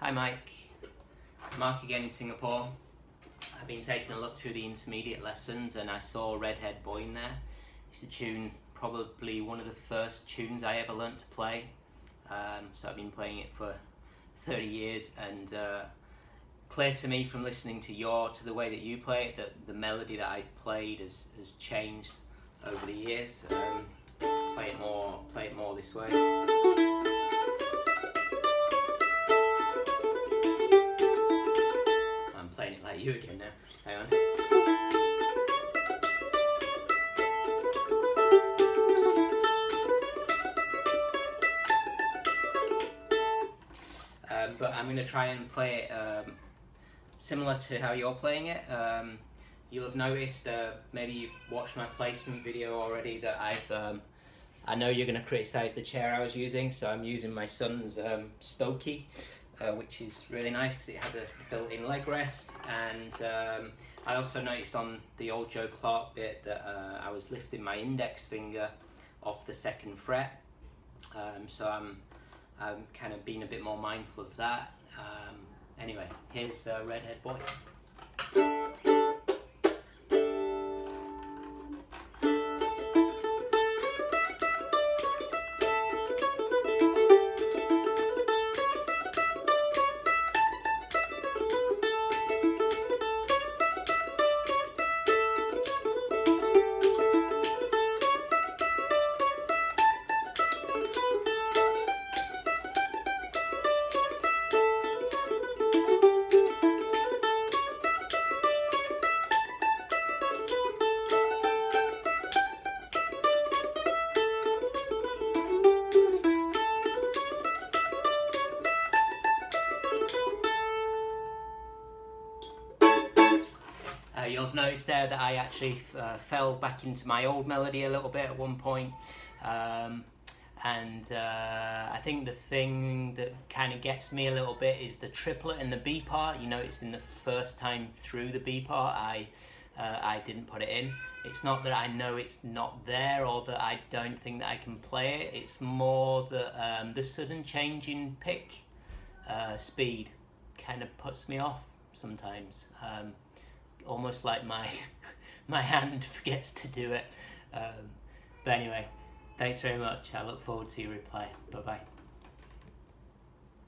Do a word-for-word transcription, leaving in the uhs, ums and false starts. Hi Mike, Mark again in Singapore. I've been taking a look through the intermediate lessons and I saw Red Haired Boy in there. It's a tune, probably one of the first tunes I ever learnt to play. Um, so I've been playing it for thirty years, and uh, clear to me from listening to your, to the way that you play it, that the melody that I've played has, has changed over the years. Um, play it more, play it more this way. I'm playing it like you again now, hang on. But I'm going to try and play it um, similar to how you're playing it. Um, you'll have noticed, uh, maybe you've watched my placement video already, that I've, um, I know you're going to criticise the chair I was using, so I'm using my son's um, Stokey, uh, which is really nice because it has a built-in leg rest. And um, I also noticed on the old Joe Clark bit that uh, I was lifting my index finger off the second fret, um, so I'm I'm kind of being a bit more mindful of that. Um, anyway, here's uh, Red Haired Boy. You'll have noticed there that I actually uh, fell back into my old melody a little bit at one point, um, and uh, I think the thing that kind of gets me a little bit is the triplet in the B part. You notice in the first time through the B part I uh, I didn't put it in. It's not that I know it's not there or that I don't think that I can play it, it's more that um, the sudden change in pick uh, speed kind of puts me off sometimes. Um, almost like my my hand forgets to do it. Um, but anyway, thanks very much. I look forward to your reply. Bye bye.